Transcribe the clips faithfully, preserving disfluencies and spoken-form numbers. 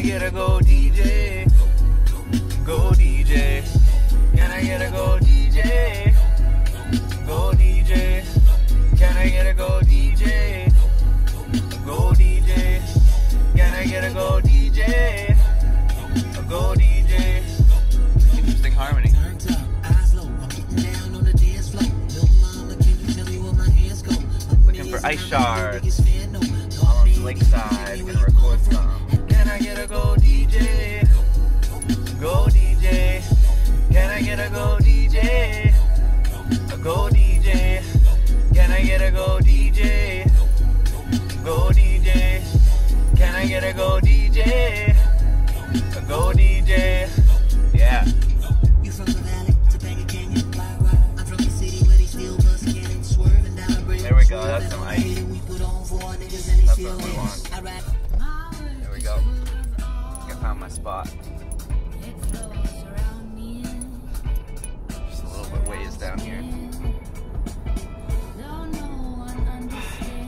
I get a go D J? Go D J. Can I get a go D J? Go D J. Can I get a go D J? Go D J. Can I get a go D J? Go D J. Interesting harmony. Looking for ice shards. Lakeside, gonna record some. Can I get a go D J? Go D J. Can I get a go D J? Go D J. Can I get a go D J? Go D J. Can I get a go D J? Go D J. Yeah. You from the valley to Bangor Canyon? I'm from the city where they steal bus cannons, swerving down the bridge. There we go. That's some ice. That's what we want. There we go. I think I found my spot. Just a little bit ways down here.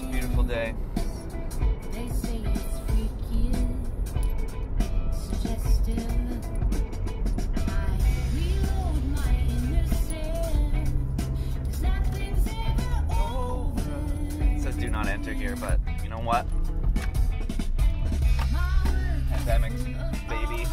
It's a beautiful day. It says do not enter here, but you know what? Pandemic, baby.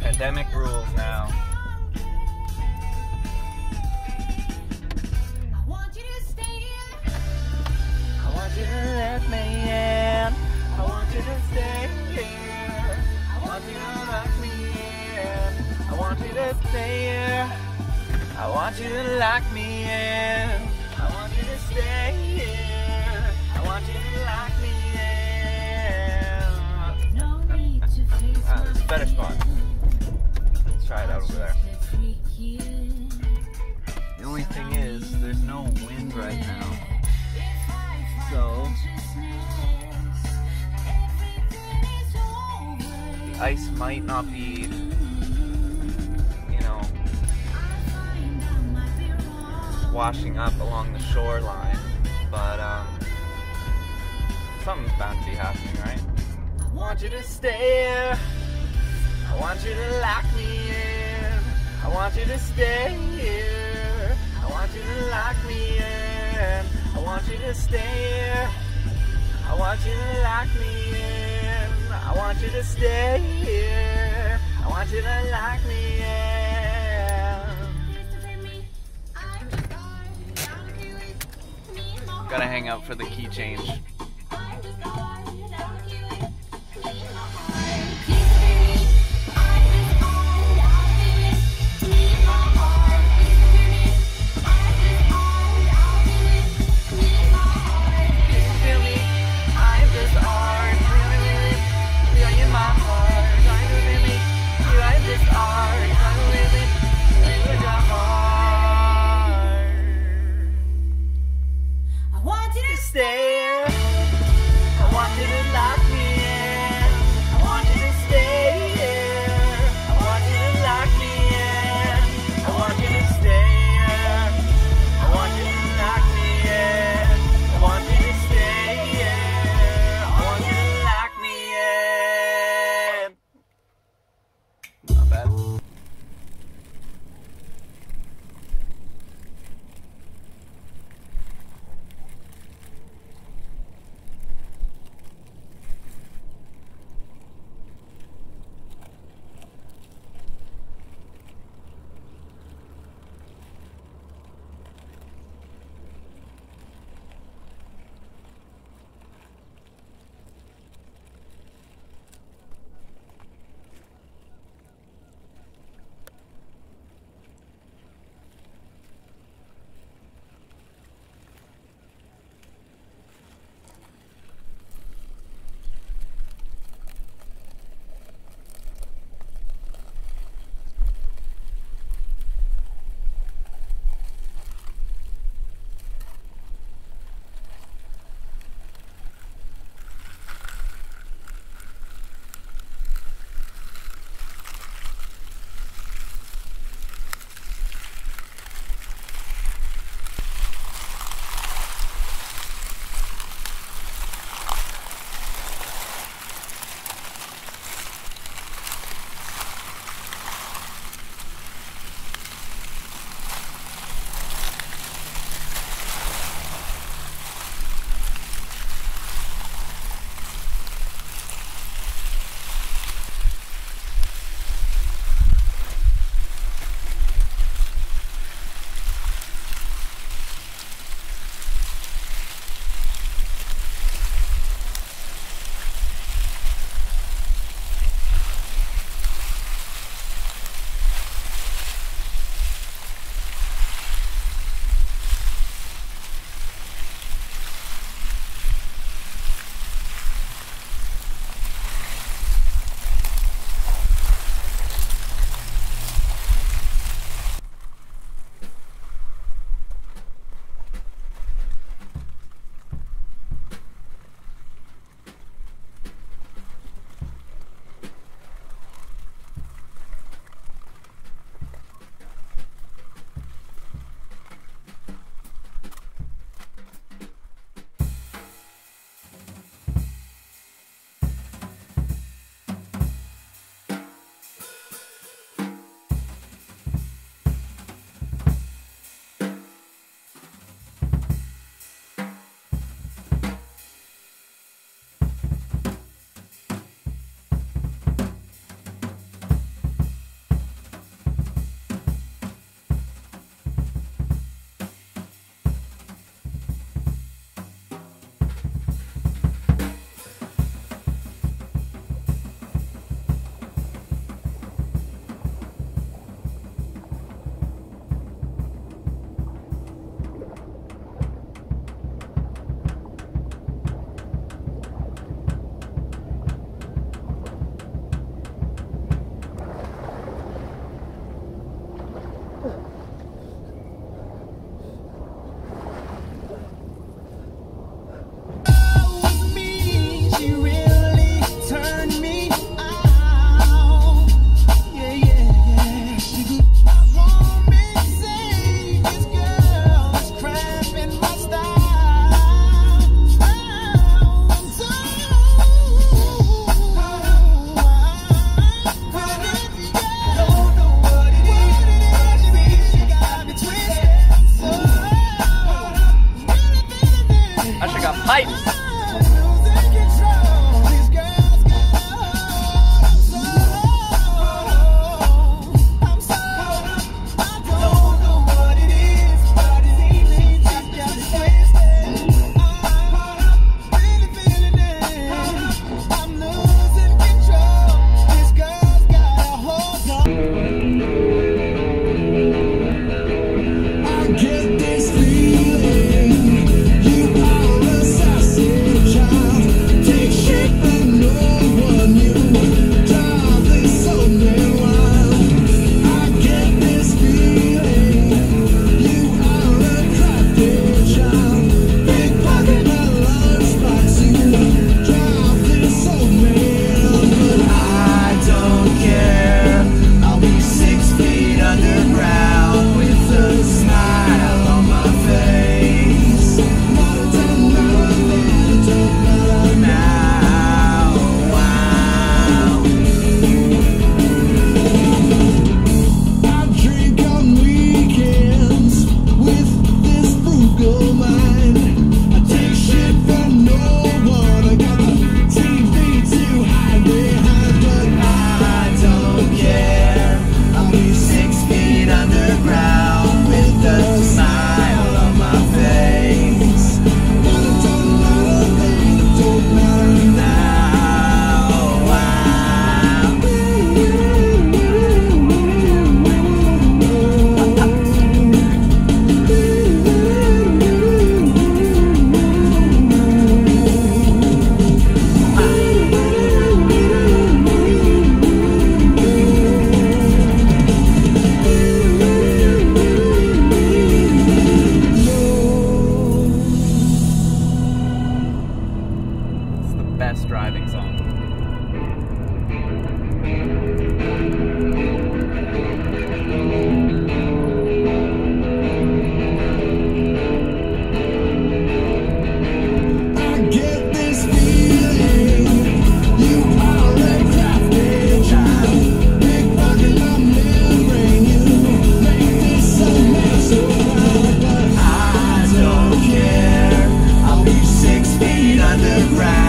Pandemic rules now. I want you to stay in. I want you to let me in. I want you to stay here. I want you to lock me in. I want you to stay here. I want you to lock me in. I want you to stay here. I want you to lock me in. No need to face ah, there's a better spot. Let's try it out over there. The only thing is, there's no wind right now. So, the ice might not be, you know, washing up along the shoreline, but, um, something's bound to be happening, right? I want you to stay here. I want you to lock me in. I want you to stay here. I want you to lock me in. I want you to stay here. I want you to lock me in. I want you to stay here. I want you to lock me in. Gotta hang out for the key change. I want you to stay. around.